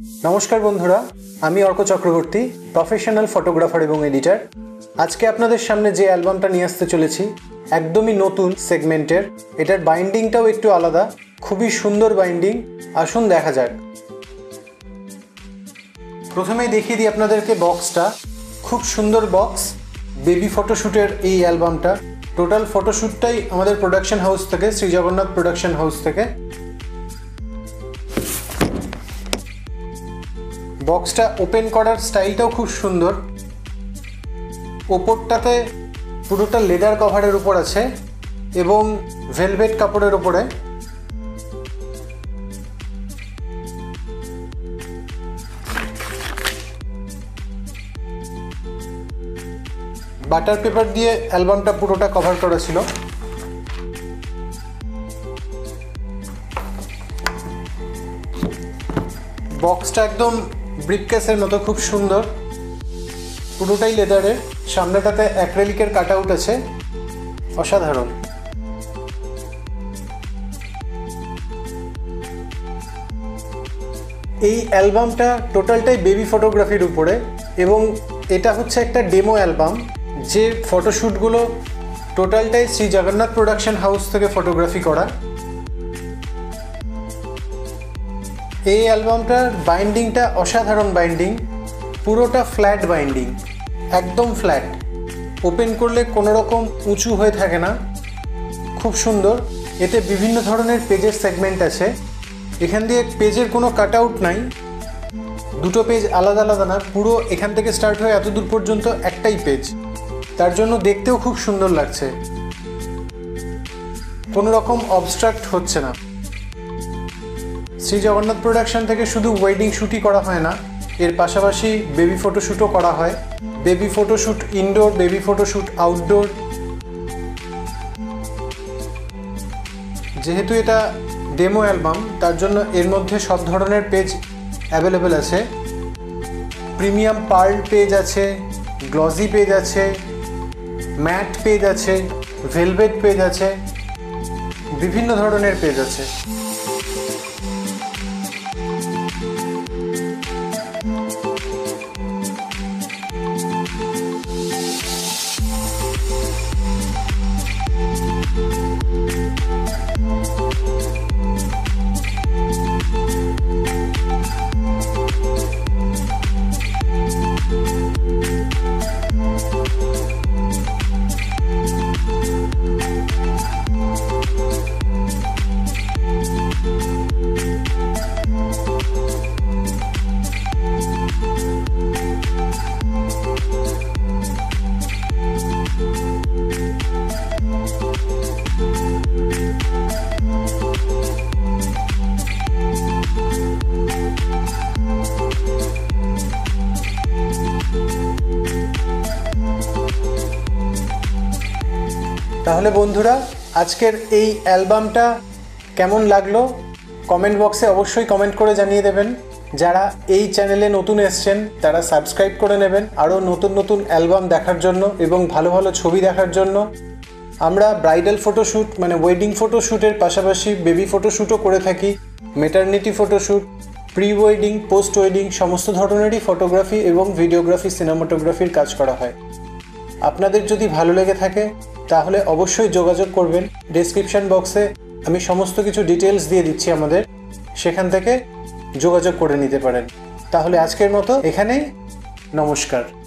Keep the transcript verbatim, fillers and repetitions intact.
नमस्कार बंधुरा आमी अर्क चक्रवर्ती प्रफेशनल फटोग्राफार एवं एडिटर। आज के आपनादेर सामने जे अ্যালবামটা নিয়ে আসতে চলেছি एकदम ही नतून सेगमेंटर। এটার বাইন্ডিংটাও একটু আলাদা, খুবই সুন্দর বাইন্ডিং। আসুন দেখা যাক। প্রথমেই দেখিয়ে দিই আপনাদেরকে বক্সটা, খুব সুন্দর বক্স। বেবি ফটোশুটের এই অ্যালবামটা, টোটাল ফটোশুটটাই আমাদের প্রোডাকশন হাউস থেকে, শ্রী জগন্নাথ প্রোডাকশন হাউস থেকে। বক্সটা ওপেন করার স্টাইলটাও খুব সুন্দর। ওপরটাতে পুরোটা লেদার কভারের উপর আছে এবং ভেলভেট কাপড়ের উপরে। বাটার পেপার দিয়ে অ্যালবামটা পুরোটা কভার করা ছিল। বক্সটা একদম ব্রিফকেসের মতো খুব সুন্দর, পুরোটাই লেদারের। সামনেটাতে অ্যাক্রেলিকের কাটআউট আছে, অসাধারণ। এই অ্যালবামটা টোটালটাই বেবি ফটোগ্রাফির উপরে এবং এটা হচ্ছে একটা ডেমো অ্যালবাম। যে ফটোশ্যুটগুলো টোটালটাই শ্রী জগন্নাথ প্রোডাকশন হাউস থেকে ফটোগ্রাফি করা। এই অ্যালবামটার বাইন্ডিংটা অসাধারণ বাইন্ডিং, পুরোটা ফ্ল্যাট বাইন্ডিং, একদম ফ্ল্যাট। ওপেন করলে কোনো রকম উঁচু হয়ে থাকে না, খুব সুন্দর। এতে বিভিন্ন ধরনের পেজের সেগমেন্ট আছে। এখান দিয়ে পেজের কোনো কাটআউট নাই, দুটো পেজ আলাদা আলাদা না, পুরো এখান থেকে স্টার্ট হয়ে এত দূর পর্যন্ত একটাই পেজ। তার জন্য দেখতেও খুব সুন্দর লাগছে, কোনো রকম অবস্ট্রাক্ট হচ্ছে না। শ্রী জগন্নাথ প্রোডাকশন থেকে শুধু ওয়েডিং শ্যুটই করা হয় না, এর পাশাপাশি বেবি ফটোশ্যুটও করা হয়। Baby photoshoot indoor, baby photoshoot outdoor. যেহেতু এটা ডেমো অ্যালবাম তার জন্য এর মধ্যে সব ধরনের পেজ অ্যাভেলেবেল আছে। প্রিমিয়াম পার্ল পেজ আছে, গ্লজি পেজ আছে, ম্যাট পেজ আছে, ভেলভেট পেজ আছে, বিভিন্ন ধরনের পেজ আছে। তাহলে বন্ধুরা আজকের এই অ্যালবামটা কেমন লাগলো কমেন্ট বক্সে অবশ্যই কমেন্ট করে জানিয়ে দেবেন। যারা এই চ্যানেলে নতুন এসছেন তারা সাবস্ক্রাইব করে নেবেন আরও নতুন নতুন অ্যালবাম দেখার জন্য এবং ভালো ভালো ছবি দেখার জন্য। আমরা ব্রাইডাল ফটোশ্যুট মানে ওয়েডিং ফটোশ্যুটের পাশাপাশি বেবি ফটোশ্যুটও করে থাকি, maternity photoshoot, pre wedding, post wedding, সমস্ত ধরনেরই ফটোগ্রাফি এবং ভিডিওগ্রাফি, সিনেমাটোগ্রাফির কাজ করা হয়। আপনাদের যদি ভালো লেগে থাকে তাহলে অবশ্যই যোগাযোগ করবেন। ডেসক্রিপশন বক্সে আমি সমস্ত কিছু ডিটেলস দিয়ে দিচ্ছি আমাদের, সেখান থেকে যোগাযোগ করে নিতে পারেন। তাহলে আজকের মতো এখানেই, নমস্কার।